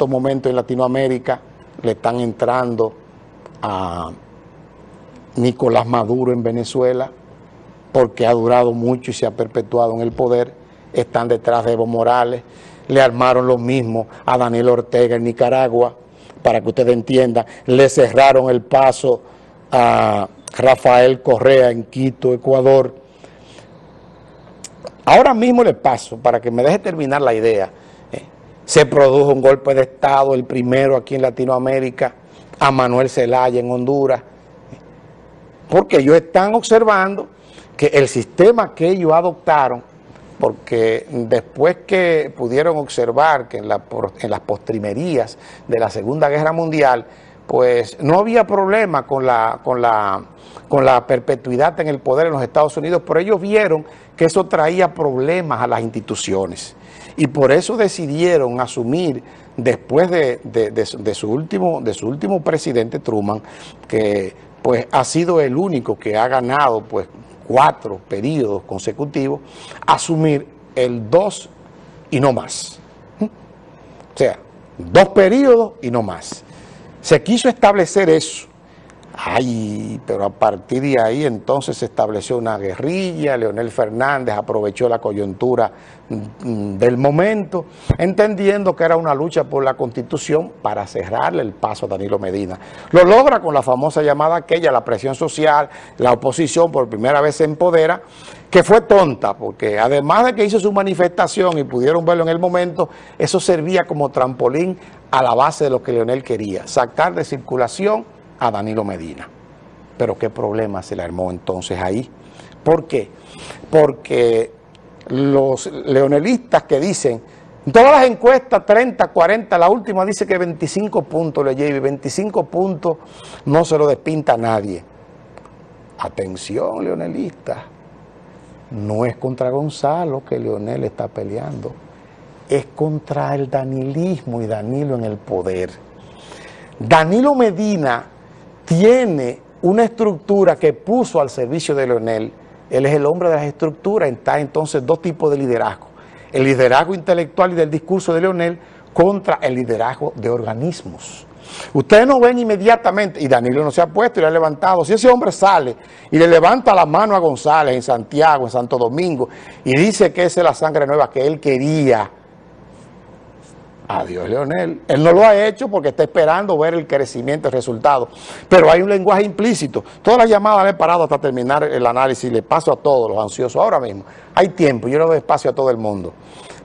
estos momentos en Latinoamérica le están entrando a Nicolás Maduro en Venezuela, porque ha durado mucho y se ha perpetuado en el poder. Están detrás de Evo Morales, le armaron lo mismo a Daniel Ortega en Nicaragua, para que ustedes entiendan, le cerraron el paso a Rafael Correa en Quito, Ecuador. Ahora mismo le paso, para que me deje terminar la idea. Se produjo un golpe de Estado, el primero aquí en Latinoamérica, a Manuel Zelaya en Honduras, porque ellos están observando que el sistema que ellos adoptaron, porque después que pudieron observar que en las postrimerías de la Segunda Guerra Mundial, pues no había problema con la perpetuidad en el poder en los Estados Unidos, pero ellos vieron que eso traía problemas a las instituciones. Y por eso decidieron asumir, después de su último presidente Truman, que pues ha sido el único que ha ganado pues 4 periodos consecutivos, asumir el 2 y no más. O sea, 2 periodos y no más. Se quiso establecer eso. Ay, pero a partir de ahí entonces se estableció una guerrilla. Leonel Fernández aprovechó la coyuntura del momento, entendiendo que era una lucha por la Constitución para cerrarle el paso a Danilo Medina. Lo logra con la famosa llamada aquella, la presión social, la oposición por primera vez se empodera, que fue tonta, porque además de que hizo su manifestación y pudieron verlo en el momento, eso servía como trampolín a la base de lo que Leonel quería, sacar de circulación a Danilo Medina. Pero qué problema se le armó entonces ahí. ¿Por qué? Porque los leonelistas que dicen, todas las encuestas, 30, 40, la última dice que 25 puntos le lleva y 25 puntos no se lo despinta a nadie. Atención, leonelistas, no es contra Gonzalo que Leonel está peleando, es contra el danilismo y Danilo en el poder. Danilo Medina tiene una estructura que puso al servicio de Leonel. Él es el hombre de las estructuras. Está entonces dos tipos de liderazgo: el liderazgo intelectual y del discurso de Leonel contra el liderazgo de organismos. Ustedes no ven inmediatamente, y Danilo no se ha puesto y le ha levantado. Si ese hombre sale y le levanta la mano a González en Santiago, en Santo Domingo, y dice que esa es la sangre nueva que él quería, adiós Leonel. Él no lo ha hecho porque está esperando ver el crecimiento, el resultado. Pero hay un lenguaje implícito. Todas las llamadas le he parado hasta terminar el análisis. Le paso a todos los ansiosos ahora mismo. Hay tiempo, yo le doy espacio a todo el mundo.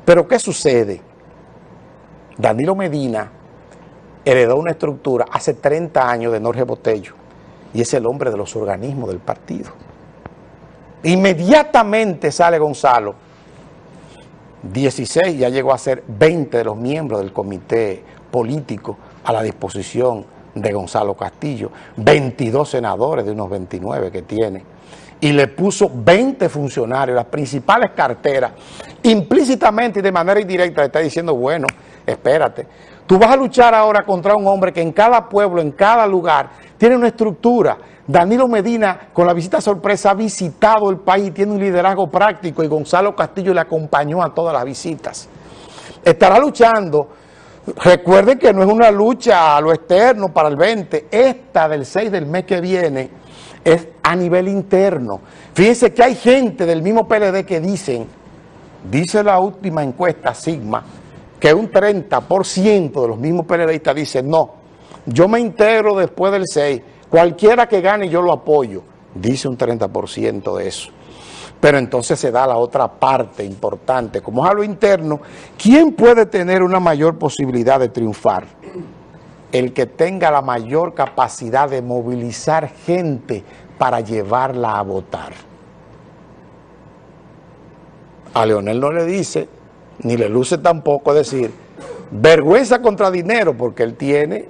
Pero ¿qué sucede? Danilo Medina heredó una estructura hace 30 años de Norge Botello. Y es el hombre de los organismos del partido. Inmediatamente sale Gonzalo. 16, ya llegó a ser 20 de los miembros del comité político a la disposición de Gonzalo Castillo, 22 senadores de unos 29 que tiene, y le puso 20 funcionarios, las principales carteras. Implícitamente y de manera indirecta le está diciendo, bueno, espérate, tú vas a luchar ahora contra un hombre que en cada pueblo, en cada lugar, tiene una estructura. Danilo Medina, con la visita sorpresa, ha visitado el país y tiene un liderazgo práctico, y Gonzalo Castillo le acompañó a todas las visitas. Estará luchando. Recuerden que no es una lucha a lo externo para el 20. Esta del 6 del mes que viene es a nivel interno. Fíjense que hay gente del mismo PLD que dicen, dice la última encuesta Sigma, que un 30% de los mismos PLDistas dicen, no, yo me integro después del 6, cualquiera que gane yo lo apoyo, dice un 30% de eso. Pero entonces se da la otra parte importante, como es a lo interno, ¿quién puede tener una mayor posibilidad de triunfar? El que tenga la mayor capacidad de movilizar gente para llevarla a votar. A Leonel no le dice, ni le luce tampoco, es decir, vergüenza contra dinero, porque él tiene,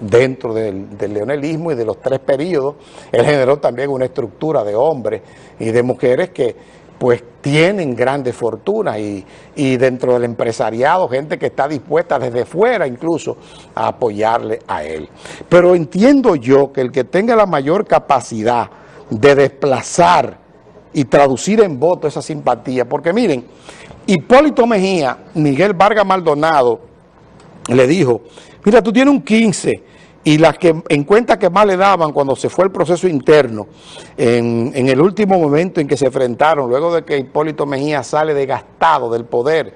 dentro del leonelismo y de los 3 periodos, él generó también una estructura de hombres y de mujeres que pues tienen grandes fortunas, y dentro del empresariado, gente que está dispuesta desde fuera incluso a apoyarle a él. Pero entiendo yo que el que tenga la mayor capacidad de desplazar y traducir en voto esa simpatía, porque miren, Hipólito Mejía, Miguel Vargas Maldonado, le dijo, mira, tú tienes un 15, y las que en cuenta que más le daban cuando se fue el proceso interno, en el último momento en que se enfrentaron, luego de que Hipólito Mejía sale desgastado del poder,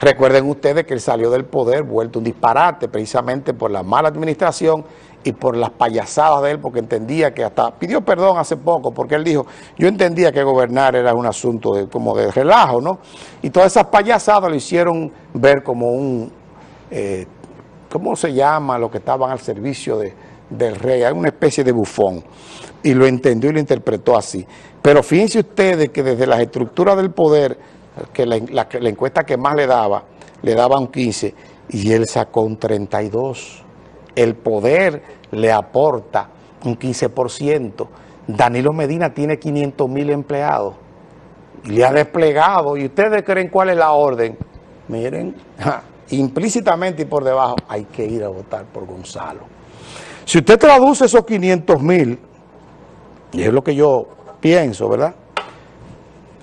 recuerden ustedes que él salió del poder vuelto un disparate precisamente por la mala administración y por las payasadas de él, porque entendía que hasta pidió perdón hace poco, porque él dijo, yo entendía que gobernar era un asunto de, como de relajo, ¿no? Y todas esas payasadas lo hicieron ver como un... ¿cómo se llama lo que estaban al servicio del rey? Hay una especie de bufón. Y lo entendió y lo interpretó así. Pero fíjense ustedes que desde las estructuras del poder, que la encuesta que más le daba un 15, y él sacó un 32. El poder le aporta un 15%. Danilo Medina tiene 500.000 empleados. Y le ha desplegado. ¿Y ustedes creen cuál es la orden? Miren... Ja. Implícitamente y por debajo, hay que ir a votar por Gonzalo. Si usted traduce esos 500.000, y es lo que yo pienso, ¿verdad?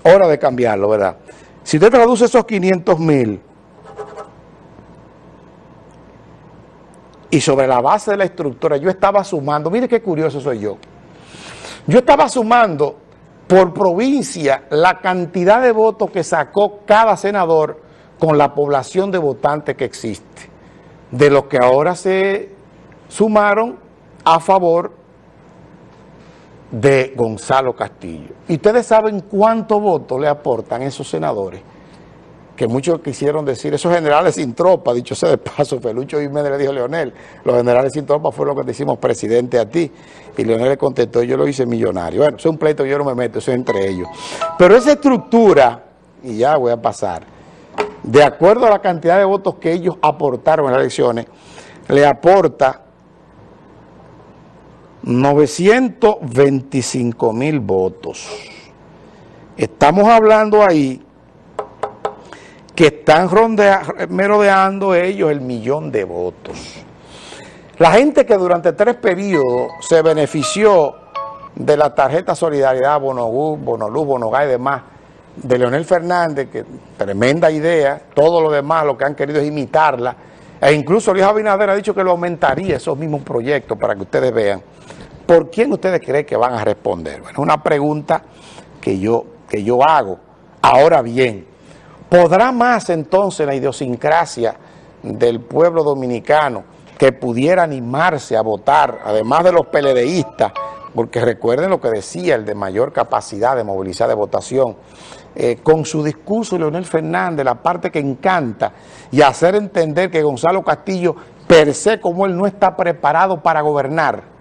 Hora de cambiarlo, ¿verdad? Si usted traduce esos 500.000 y sobre la base de la estructura, yo estaba sumando, mire qué curioso soy yo. Yo estaba sumando por provincia la cantidad de votos que sacó cada senador con la población de votantes que existe, de los que ahora se sumaron a favor de Gonzalo Castillo. ¿Y ustedes saben cuántos votos le aportan esos senadores? Que muchos quisieron decir, esos generales sin tropa, dicho sea de paso, Felucho Jiménez le dijo a Leonel, los generales sin tropa fue lo que te hicimos presidente a ti, y Leonel le contestó, yo lo hice millonario. Bueno, eso es un pleito, yo no me meto, eso es entre ellos. Pero esa estructura, y ya voy a pasar, de acuerdo a la cantidad de votos que ellos aportaron en las elecciones, le aporta 925.000 votos. Estamos hablando ahí que están merodeando ellos el 1.000.000 de votos. La gente que durante 3 periodos se benefició de la tarjeta Solidaridad, Bonogú, Bonoluz, Bonogá y demás, de Leonel Fernández, que tremenda idea, todo lo demás lo que han querido es imitarla, e incluso Luis Abinader ha dicho que lo aumentaría esos mismos proyectos para que ustedes vean. ¿Por quién ustedes creen que van a responder? Bueno, es una pregunta que yo hago. Ahora bien, ¿podrá más entonces la idiosincrasia del pueblo dominicano que pudiera animarse a votar, además de los PLDistas? Porque recuerden lo que decía el de mayor capacidad de movilizar de votación, con su discurso Leonel Fernández, la parte que encanta, y hacer entender que Gonzalo Castillo per se como él no está preparado para gobernar.